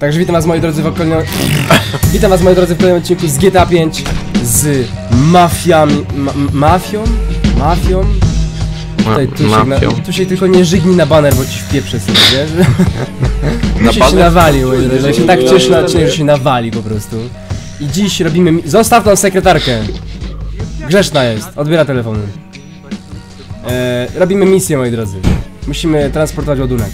Także witam was, moi drodzy, w kolejnym odcinku z GTA V z mafiami... Mafią? Tutaj, tu się tylko nie żygni na baner, bo ci wpieprze sobie, wiesz? Tu się nawali, moi drodzy, jak się tak cieszy na odcinek, że się nawali po prostu. I dziś robimy... Zostaw tą sekretarkę! Grzeszna jest, odbiera telefony. Robimy misję, moi drodzy. Musimy transportować ładunek.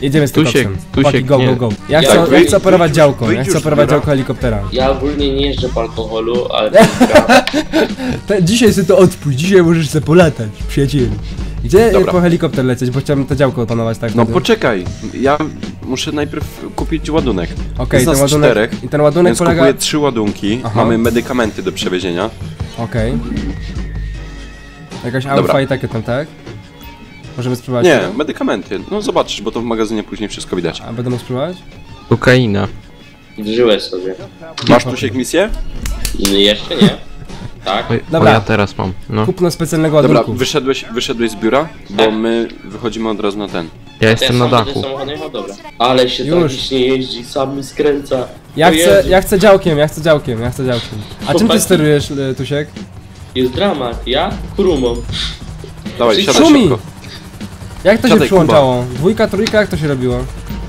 Jedziemy z Tocent Tu. Baki, go, go, go. Ja chcę operować działko, ja chcę operować działko helikoptera. Ja ogólnie nie jeżdżę po alkoholu, ale... Dzisiaj sobie to odpuść, dzisiaj możesz sobie polatać, przyjacielu. Gdzie po helikopter lecieć, bo chciałbym to działko opanować tak. No poczekaj, ja muszę najpierw kupić ładunek. Okej, ten ładunek... Czterech, i ten ładunek polega... kupuję 3 ładunki, aha. Mamy medykamenty do przewiezienia. Okej. Jakaś alfa i takie tam, tak? Możemy spróbować? Nie, tego? Medykamenty. No zobaczysz, bo to w magazynie później wszystko widać. A będę mógł spróbować? Kokaina. Żyłeś sobie. Masz tu się misję? Jeszcze nie. Tak. Dobra. Ja teraz mam. No. Kupno specjalnego ładunku. Dobra, wyszedłeś z biura? Bo my wychodzimy od razu na ten. Ja jestem na dachu. Dobra. Ale się tragicznie jeździ, sam mi skręca. Ja chcę działkiem. A czym ty sterujesz, Tusiek? Jest dramat, ja krumą. Dawaj, siadaj szybko. Jak to się przyłączało? Kuba. Dwójka, trójka, jak to się robiło?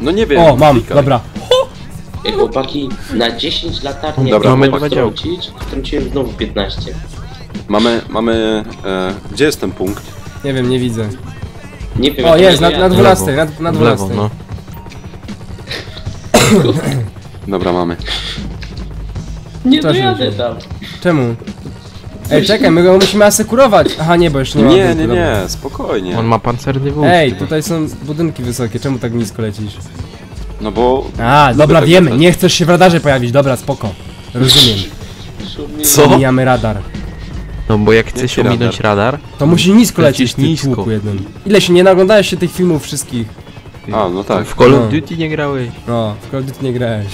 No nie wiem. O, mam, trójka. Dobra. Ej, chłopaki, na 10 latarni jak mamy wtrąciłem znowu 15. Mamy... gdzie jest ten punkt? Nie wiem, nie widzę. Nie wiem. O, jest, na 12, na 12. Lewo, no. Dobra, mamy. Nie dojadę tam. Czemu? Ej, czekaj, my go musimy asekurować! Aha, nie, bo jeszcze nie ma budynku. Nie, spokojnie. On ma pancerny wóz. Ej, tutaj są budynki wysokie, czemu tak nisko lecisz? No bo... A, dobra, wiemy, nie chcesz się w radarze pojawić, dobra, spoko. Rozumiem. Co? Mijamy radar. No bo jak chcesz ominąć radar... To musi nisko lecieć, ty tłuku jeden. Ile się nie naglądałeś się tych filmów wszystkich? A, no tak. W Call of Duty nie grałeś. No, w Call of Duty nie grałeś.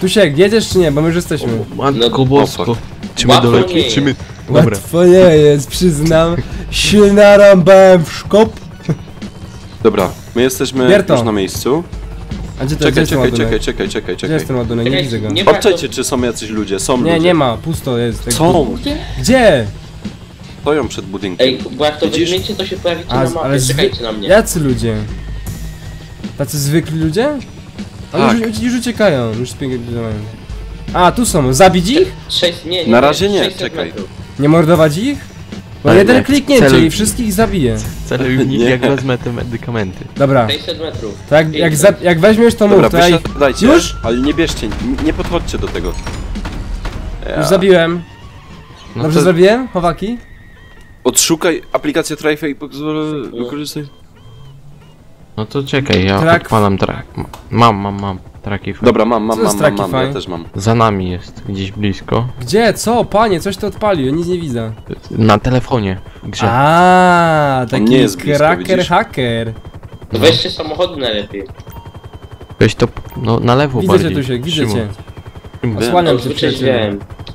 Tusiek, jedziesz czy nie? Bo my już jesteśmy. Matko bosko. Czy my do leki? Czy my... Dobra. Łatwo nie jest, przyznam. Się narąbałem w szkop. Dobra, my jesteśmy już na miejscu. A gdzie to jest? Czekaj. Gdzie jest ten ładunek? Nie widzę go. Patrzcie, czy są jacyś ludzie. Są ludzie. Nie, nie ma. Pusto jest. Są. Gdzie? Stoją przed budynkiem. Ej, bo jak to wymienicie, to się pojawicie na mapie. Czekajcie na mnie. Jacy ludzie? Tacy zwykli ludzie? Tak. Oni już uciekają, już spiegelają. A, tu są, zabić ich? Na razie nie, czekaj. Nie mordować ich? Bo jeden kliknięcie i wszystkich zabije. Celujnik jak wezmę te medykamenty. Dobra. 600 metrów. Tak, jak weźmiesz to mów, to ja ich... Już? Ale nie bierzcie, nie podchodźcie do tego. Już zabiłem. Dobrze zrobiłem, chłopaki? Odszukaj aplikację Tryfe i wykorzystaj. No to czekaj, ja odpalam track. Mam. Trackify. Dobra, mam, ja też mam. Za nami jest, gdzieś blisko. Gdzie? Co? Panie, coś to odpalił, nic nie widzę. Na telefonie, grze. Aaa, taki cracker hacker. No. Weźcie samochody najlepiej. Weź to, no na lewo widzę bardziej. Widzę cię, Tusiek, widzę cię. Osłaniam cię, przecież.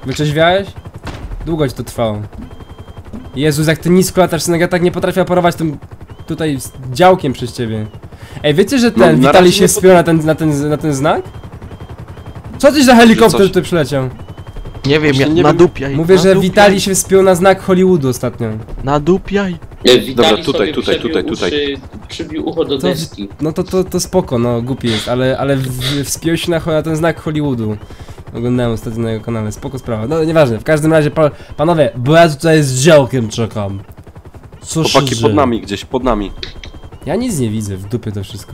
Wyczeźwiałeś? Długo ci to trwało. Jezus, jak ty nisko latasz, synek, ja tak nie potrafię operować tym... Tutaj z działkiem przez ciebie. Ej, wiecie, że ten Witali się spiął na ten znak? Co tyś za helikopter tutaj przyleciał? Nie wiem, ja nadupiaj. Mówię, że Witali się spiął na znak Hollywoodu ostatnio. Nadupiaj. Dobra, tutaj. Przybił ucho do deski. No to spoko, no głupi jest, ale wspiął się na ten znak Hollywoodu. Oglądałem ostatnio na jego kanale, spoko sprawa. No nieważne, w każdym razie, panowie, bo ja tutaj z działkiem czekam. Chłopaki, pod nami gdzieś, pod nami. Ja nic nie widzę, w dupie to wszystko.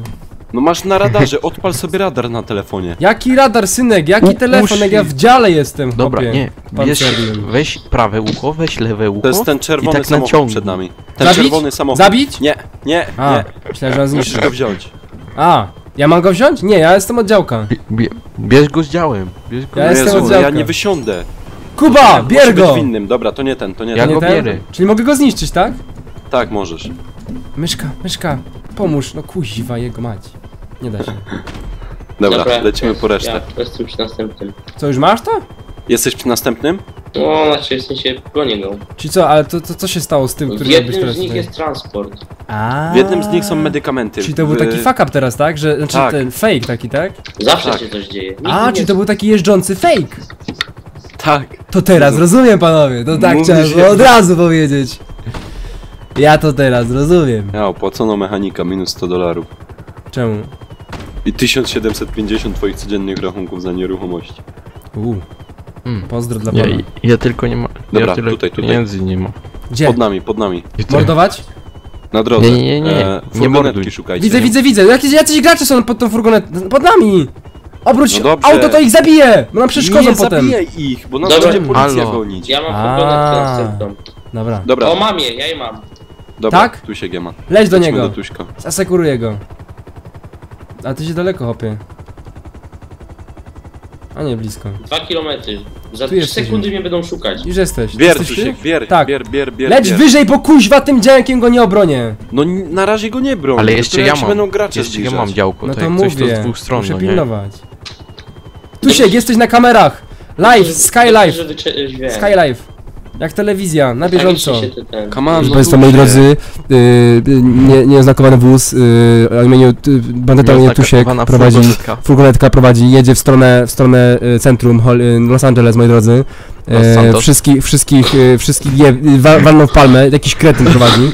No masz na radarze, odpal sobie radar na telefonie. Jaki radar, synek, jaki telefon, jak ja w dziale jestem, chłopie. Dobra, nie, weź prawe ucho, weź lewe ucho. To jest ten czerwony samochód przed nami. Ten czerwony samochód. Zabić? Nie. Myślałem, że on zniszczy. Musisz go wziąć. A, ja mam go wziąć? Nie, ja jestem od działka. Bierz go z działem. Ja jestem od działka. Ja nie wysiądę. Kuba, bierz go! Dobra, to nie ten, to nie ten. Ja go bierę. Czyli mogę go zniszczyć, tak? Tak, możesz. Myszka, pomóż, no kuziwa jego mać. Nie da się. Dobra, lecimy po resztę. Ja jestem przy następnym. Co, już masz to? Jesteś przy następnym? No, znaczy w sensie bronię go. Czyli co, ale to co się stało z tym, który miał być teraz? W jednym z nich jest transport. W jednym z nich są medykamenty. Czyli to był taki fuck up teraz, tak? Że, znaczy tak. Ten fake taki, tak? Zawsze tak się coś dzieje. Nikt czyli to był taki jeżdżący fake. Tak. To teraz rozumiem, panowie. To tak trzeba od razu powiedzieć. Ja to teraz rozumiem. Ja opłacono mechanika, minus $100. Czemu? I 1750 twoich codziennych rachunków za nieruchomości. Pozdro dla pana. Ja tylko nie ma. Dobra, ja tyle tutaj. Pieniędzy nie ma. Gdzie? Pod nami. Mordować? Na drodze. Nie. Furgonetki szukajcie. Widzę. Jacyś gracze są pod tą furgonetką. Pod nami! Obróć auto, to ich zabije! Bo nam przeszkodzą potem. Nie zabijaj ich, bo nas będzie policja gonić. Ja mam furgonetkę następną. Dobra. O, mam je, ja je mam. Dobra, tak? Tu się giema. Leć do niego. Zasekuruję go. A ty się daleko, hopie. A nie, blisko. 2 kilometry. Za 3 sekundy mnie będą szukać. Już jesteś. Bier. Leć wyżej, bo kuźwa tym działkiem go nie obronię. No na razie go nie bronię. Ale jeszcze ja mam. Będą gracze jeszcze zbliżać. Ja mam działko. No to mówię, to z dwóch stron, muszę pilnować. Tusiek, jesteś na kamerach. Live, Skylive. Skylive. Jak telewizja, na bieżąco. Proszę Państwa, moi drodzy, nieoznakowany wóz o imieniu bandyta Tusiek prowadzi, furgonetka prowadzi, jedzie w stronę centrum Los Angeles, moi drodzy. Wszystkich walną w palmę, jakiś kretyn prowadzi.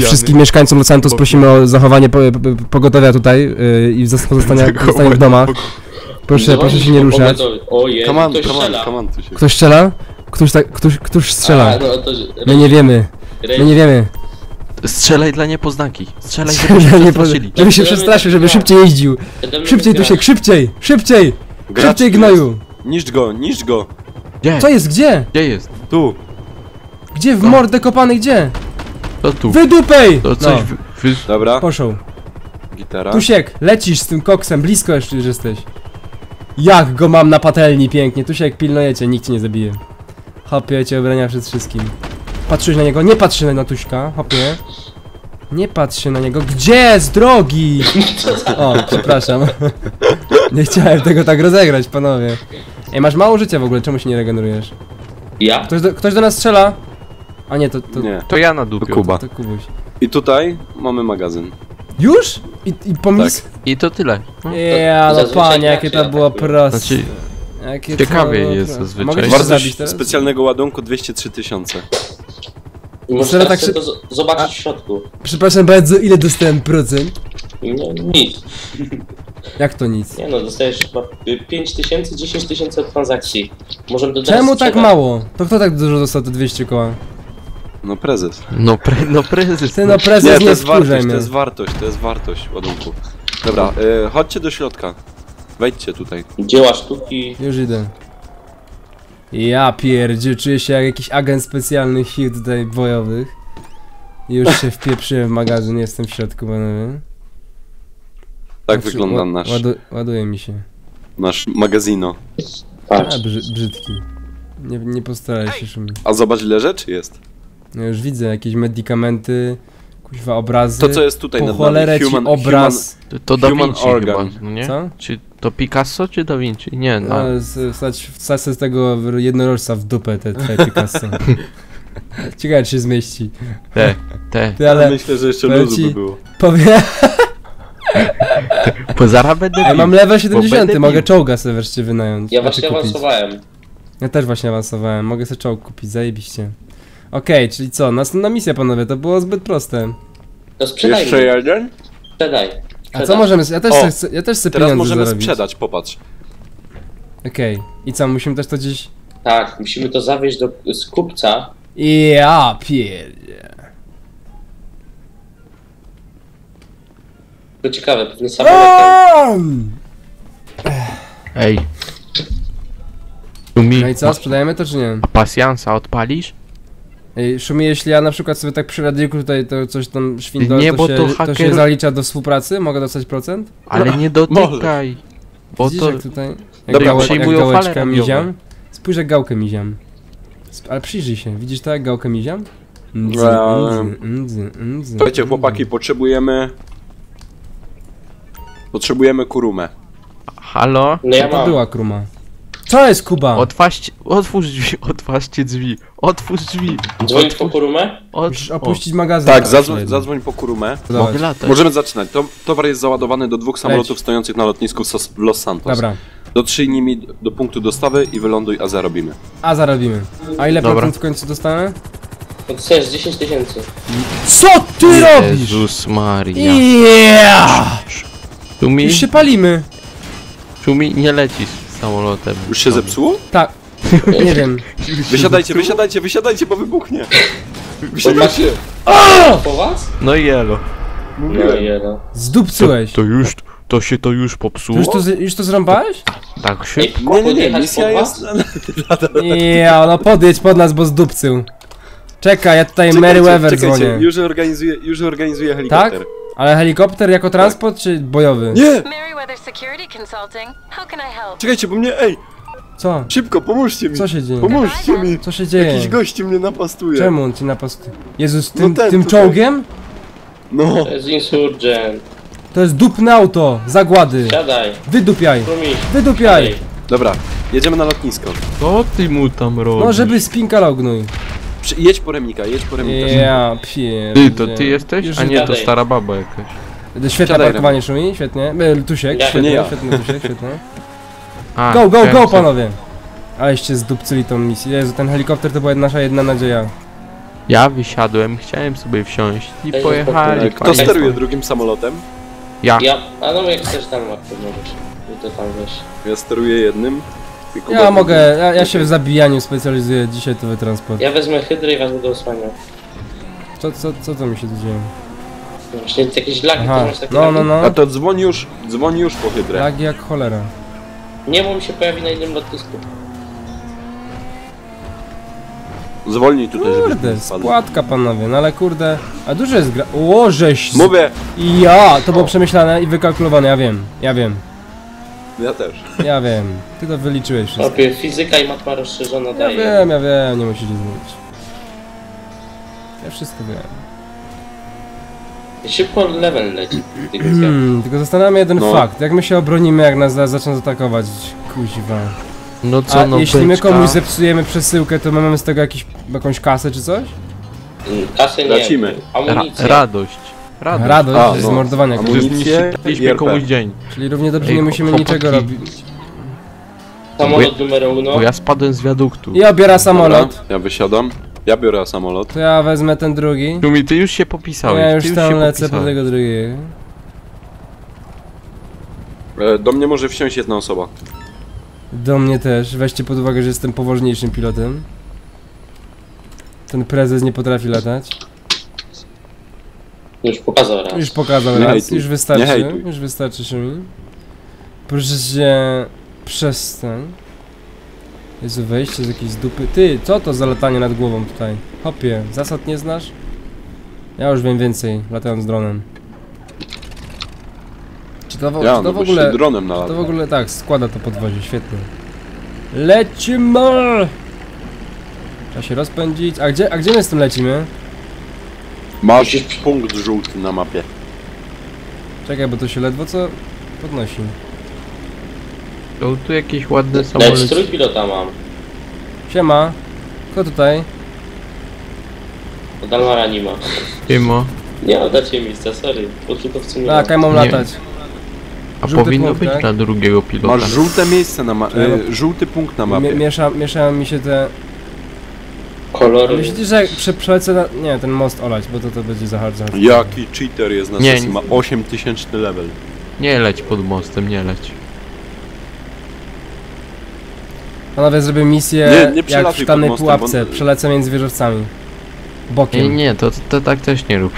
Wszystkich mieszkańców Los Santos prosimy o zachowanie pogotowia tutaj i pozostanie w domach. Proszę się nie ruszać. Ojej, ktoś strzela? Któż strzela? My nie wiemy. Strzelaj dla niepoznaki. Żeby się przestraszył, żeby szybciej jeździł. Szybciej, Tusiek, szybciej! Szybciej, gnoju! Niszcz go! Co jest? Gdzie? Gdzie jest? Tu! Gdzie? W mordę kopany, gdzie? To tu. Wydupej! Dobra. Poszł. Gitara. Tusiek, lecisz z tym koksem, blisko jeszcze jesteś. Jak go mam na patelni pięknie, Tusiek, pilnujecie, nikt cię nie zabije. Hopie, cię obrania przed wszystkim. Patrzysz na niego, nie patrzy na Tuśka, hopie. Nie patrzy na niego, gdzie z drogi? O, przepraszam. Nie chciałem tego tak rozegrać, panowie. Ej, masz mało życia w ogóle, czemu się nie regenerujesz? Ja? Ktoś do nas strzela? A nie, nie. To ja na dupie. To Kuba. To Kubuś. I tutaj mamy magazyn. Już? I pomysł? Tak. I to tyle. Ja, no panie, jakie to było proste. Znaczy, ciekawie jest zazwyczaj. Wartość specjalnego ładunku 203 000. Można tak się zobaczyć w środku. Przepraszam bardzo, ile dostałem procent? No, nic. Jak to nic? Nie no, dostajesz chyba 5000, 10 000 transakcji. Możemy dodać. Czemu tak mało? To kto tak dużo dostał te 200 koła? No prezes. No prezes. Ty no prezes nie, to jest wartość ładunku. Dobra, chodźcie do środka. Wejdźcie tutaj. Dzieła sztuki. Już idę. Ja pierdzie, czuję się jak jakiś agent specjalnych sił tutaj bojowych. Już się wpieprzyłem w magazyn, jestem w środku, panowie. Tak wygląda nasz. Ładuje mi się. Nasz magazyno. A, brzydki. Nie postaraj się szumić. A zobacz, ile rzeczy jest. No już widzę, jakieś medykamenty, kuźwa obrazy. To co jest tutaj na cholerę obraz. To Da Vinci chyba, no nie? Co? Czy to Picasso, czy Da Vinci? Nie, no. Wsadź z tego jednorożca w dupę, te Picasso. Ciekawe, czy się zmieści. Ale myślę, że jeszcze luzu by było. Ja mam level 70, mogę czołga sobie wreszcie wynająć. Ja właśnie awansowałem. Ja też właśnie awansowałem, mogę sobie czołg kupić, zajebiście. Okej, czyli co? Następna misja, panowie, to było zbyt proste. To sprzedaj. Jeszcze jeden? Sprzedaj. A co możemy... Ja też chcę pieniądze zarobić. Teraz możemy sprzedać, popatrz. Okej. I co, musimy też to gdzieś... Tak, musimy to zawieźć do kupca. Ja pierdzie. To ciekawe, pewnie samolot. Ej. No i co, sprzedajemy to czy nie? A pasjansa odpalisz? Szumi, jeśli ja na przykład sobie tak przy radiku tutaj to coś tam świndolę, to się zalicza do współpracy? Mogę dostać procent? Ale nie dotykaj! Bo widzisz, to... jak tutaj... Jak gałeczkę miziam? Spójrz, jak gałkę miziam. Ale przyjrzyj się, widzisz to, jak gałkę miziam? Słuchajcie, chłopaki, potrzebujemy kurumę. Halo? No ja to była kuruma. Co jest, Kuba? Otwórzcie drzwi, otwórz drzwi. Dzwonić po kurumę? Musisz opuścić magazyn. Tak, zadzwoń po kurumę. Możemy zaczynać. Towar jest załadowany do 2 samolotów stojących na lotnisku w Los Santos. Dobra. Dotrzyj nimi do punktu dostawy i wyląduj, a zarobimy. A ile procent w końcu dostanę? Chcesz 10 tysięcy. Co ty robisz? Jezus Maria. Już się palimy. Szumi, nie lecisz samolotem. Już się zepsuło? Tak. Nie wiem. Wysiadajcie, bo wybuchnie. Wysiadajcie. Po was? No i elo. Mówiłem. Zdupcyłeś. To się już popsuło? Już to zrąbałeś? Tak się... Nie, misja jest... no podjedź pod nas, bo zdupcył. Czekaj, ja tutaj Mary Weaver dzwonię. Już organizuję helikopter. Tak? Ale helikopter jako transport, czy bojowy? Nie! Czekajcie, bo mnie... Ej! Co? Szybko, pomóżcie mi! Co się dzieje? Pomóżcie mi! Co się dzieje? Jakiś gości mnie napastuje. Czemu on ci napastuje? Jezus, tym czołgiem? No! To jest insurgent. To jest dupne auto! Zagłady! Siadaj! Wydupiaj! Wydupiaj! Dobra, jedziemy na lotnisko. Co ty mu tam robisz? No, żeby spinkala ognuj. Jedź po remnika. Ja pierdolę. To ty jesteś? Już a nie, to stara baba jakaś. Świetne parkowanie, Szumi, świetnie. Tusiek, ja, świetnie, świetnie. Go, panowie. Aleście zdupcyli tą misję. Jezu, ten helikopter to była nasza jedna nadzieja. Ja wysiadłem, chciałem sobie wsiąść i pojechali. Kto steruje drugim samolotem? Ja. A no jak chcesz tam łatwo możesz. I to tam wiesz. Ja steruję jednym. Ja się w zabijaniu specjalizuję dzisiaj, to we transport. Ja wezmę Hydrę i was będę osłaniał. Co to mi się tu dzieje? No właśnie jakieś lagi, to masz takie lagi? A to dzwoń już po Hydrę. Lagi jak cholera. Nie, bo mi się pojawi na innym lotnisku. Zwolnij tutaj, żeby... Kurde, składka panowie, no ale kurde... A dużo jest gra... O, żeś... Mówię! To było przemyślane i wykalkulowane, ja wiem. Ja też. Ja wiem, ty to wyliczyłeś wszystko. Opie, fizyka i matma rozszerzona daje. Ja wiem, nie musisz nic mówić. Ja wszystko wiem. Szybko level leci. Tylko zastanawiam się jeden fakt. Jak my się obronimy, jak nas zaczną atakować? Kuźwa. No co, a no jeśli my komuś zepsujemy przesyłkę, to my mamy z tego jakąś kasę czy coś? Kasę nie. Tracimy. Amunicję. Radość z mordowania kogoś. Czyliśmy komuś dzień. Czyli równie dobrze nie musimy niczego robić. Samolot numer 1. Bo ja spadłem z wiaduktu. Ja biorę samolot. Dobra, ja wysiadam. Ja biorę samolot. To ja wezmę ten drugi. Szumi, ty już się popisałeś. Ja już tam lecę po tego drugiego. Do mnie może wsiąść jedna osoba. Do mnie też. Weźcie pod uwagę, że jestem poważniejszym pilotem. Ten prezes nie potrafi latać. Już pokazał raz. Już wystarczy się mi. Proszę się... Przestań. Jezu, wejście z jakiejś dupy. Ty, co to za latanie nad głową tutaj? Hopie, zasad nie znasz? Ja już wiem więcej, latając dronem. Czy to w ogóle tak, składa to podwozie, świetnie. Lecimy! Trzeba się rozpędzić. A gdzie my z tym lecimy? Masz punkt żółty na mapie. Czekaj, bo to się ledwo co podnosi. To tu jakieś ładne samoloty. Lecz trójpilota mam. Siema. Kto tutaj? To Dalmara nie ma. Siema. Nie oddacie miejsca, sorry. Podrzutowcy nie ma. Tak, ja mam latać. A powinno być na drugiego pilota. Masz żółte miejsce na mapie. Żółty punkt na mapie. Mieszają mi się te... Kolory. Myślisz, że przelecę na... Nie, ten most olać, bo to będzie za hard. Jaki cheater jest na sesji, ma 8000 level. Nie leć pod mostem, nie leć. Panowie, zrobię misję jak w szklanej pułapce, przelecę między wieżowcami. Bokiem. Nie, to tak też nie rób.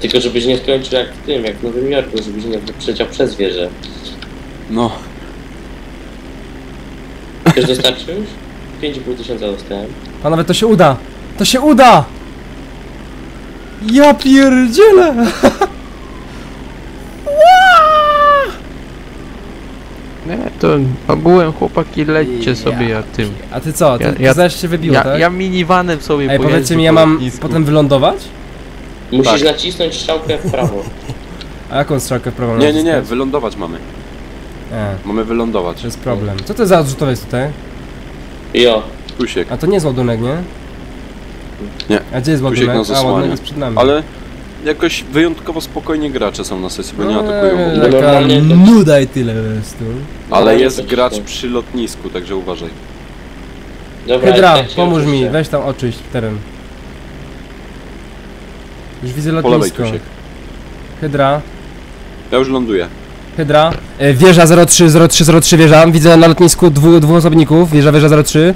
Tylko żebyś nie skończył jak w tym, jak w Nowym Jorku, żebyś nie przeciął przez wieżę. No. Też dostarczył już? 5500 dostałem. Panowie, to się uda! To się uda! Ja pierdzielę! Nie, to byłem chłopaki, lećcie sobie ja tym. A ty co? Ty zaś się wybiło, tak? Ja minivanem sobie pojeżdżę. Ej, powiedzcie mi, ja mam potem wylądować? Musisz nacisnąć strzałkę w prawo. A jaką strzałkę w prawo? Nie, wylądować mamy. Mamy wylądować. To jest problem. Co to za odrzutowiec tutaj? Jo. Usiek. A to nie jest ładunek, nie? Nie. A gdzie jest ładunek? A ładunek jest przed nami. Ale jakoś wyjątkowo spokojnie gracze są na sesji, bo nie atakują. Taka nuda i tyle jest tu. Ale jest gracz przy lotnisku, także uważaj. Dobra, Hydra, pomóż mi, weź tam oczyść teren. Już widzę lotnisko. Hydra. Ja już ląduję. Hydra. Wieża 03, wieża. Widzę na lotnisku dwóch osobników. Wieża 03.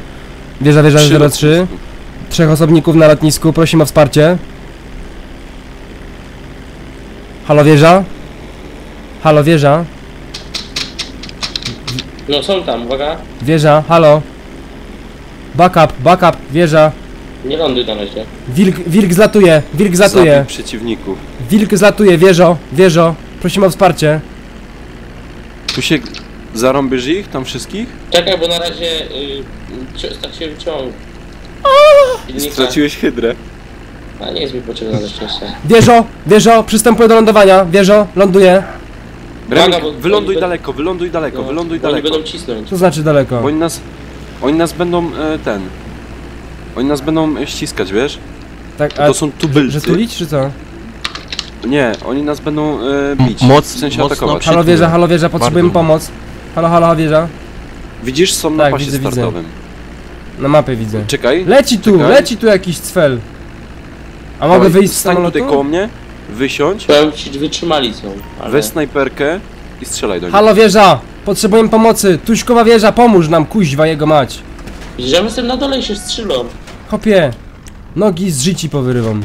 Wieża 03. Trzech osobników na lotnisku. Prosimy o wsparcie. Halo wieża? Halo wieża? No są tam, uwaga. Wieża, halo. Backup, wieża. Nie ląduj na razie. Wilk zlatuje, wilk zlatuje. Zabij przeciwników. Wilk zlatuje, wieżo. Prosimy o wsparcie. Tu się zarąbisz ich, tam wszystkich? Czekaj, bo na razie straciłem ciąg. Straciłeś hydrę. A nie jest mi potrzebna na szczęście. Wieżo, przystępuję do lądowania. Wieżo, ląduję. Remik, wyląduj daleko. Oni będą cisnąć. Co znaczy daleko? Bo oni nas będą Oni nas będą ściskać, wiesz? Tak, to są tubylcy. Że tulić, czy co? Nie, oni nas będą bić. W sensie atakować. Halo wieża, potrzebujemy pomoc. Halo wieża. Widzisz, są na pasie startowym. Na mapie widzę. Czekaj. Leci tu jakiś cfel. A mogę wyjść z samolotu? Stań tutaj koło mnie, wysiądź. Wytrzymali są. Ale... Weź snajperkę i strzelaj do nich. Halo wieża, potrzebujemy pomocy. Tuśkowa wieża, pomóż nam, kuźwa jego mać. Jedziemy z tym na dole i się strzelą. Hopie, nogi z życi powyrywam.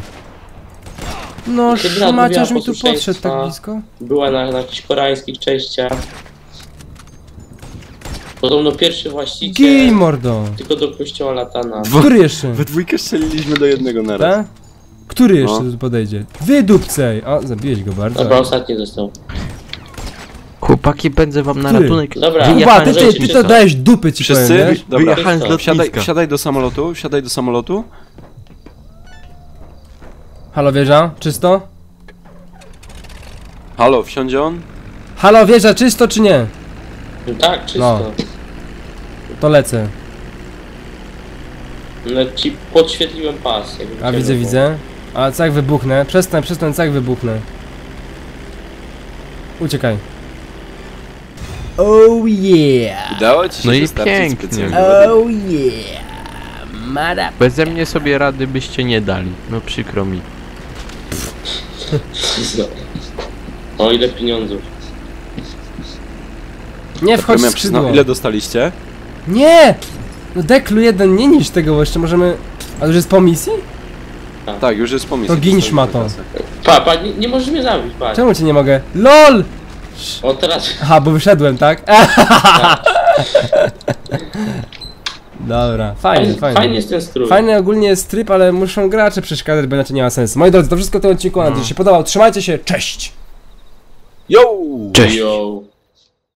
No szmaciarz mi tu podszedł tak blisko. Była na jakichś koreańskich częściach. Podobno pierwszy właściciel. Gij mordo. Tylko do kościoła latana. Który jeszcze? We dwójkę strzeliliśmy do jednego na raz. Który jeszcze tu podejdzie? Wydupcej! A, zabiłeś go bardzo. Dobra, ostatni został. Chłopaki, będę wam na ratunek. Dobra, ty to dajesz dupy ci powiem, wiesz? Dobra, wsiadaj do samolotu. Halo wieża, czysto? Halo, wsiądzie on? Halo wieża, czysto czy nie? No tak, czysto. No. To lecę. No ci podświetliłem pas. A widzę. A cak wybuchnę. Przestań, cak wybuchnę. Uciekaj. Oh yeah! Udało ci się no pięknie. Oh yeah! Beze mnie sobie rady byście nie dali. No przykro mi. O ile pieniądzów. Nie wchodź w skrzydło. Ile dostaliście? Nie! No deklu jeden nie niż tego, bo jeszcze możemy... A już jest po misji? Tak, już jest po misji. To gin szmatą. Pa, nie możesz mnie zabić, pa. Czemu cię nie mogę? LOL! O teraz... Aha, bo wyszedłem, tak? Tak. Dobra, fajny. Fajny jest ten strój. Fajny ogólnie jest tryb, ale muszą gracze przeszkadzać, bo inaczej nie ma sensu. Moi drodzy, to wszystko w tym odcinku, mam nadzieję, że się podobał. Trzymajcie się, cześć! Yo! Cześć! Yo.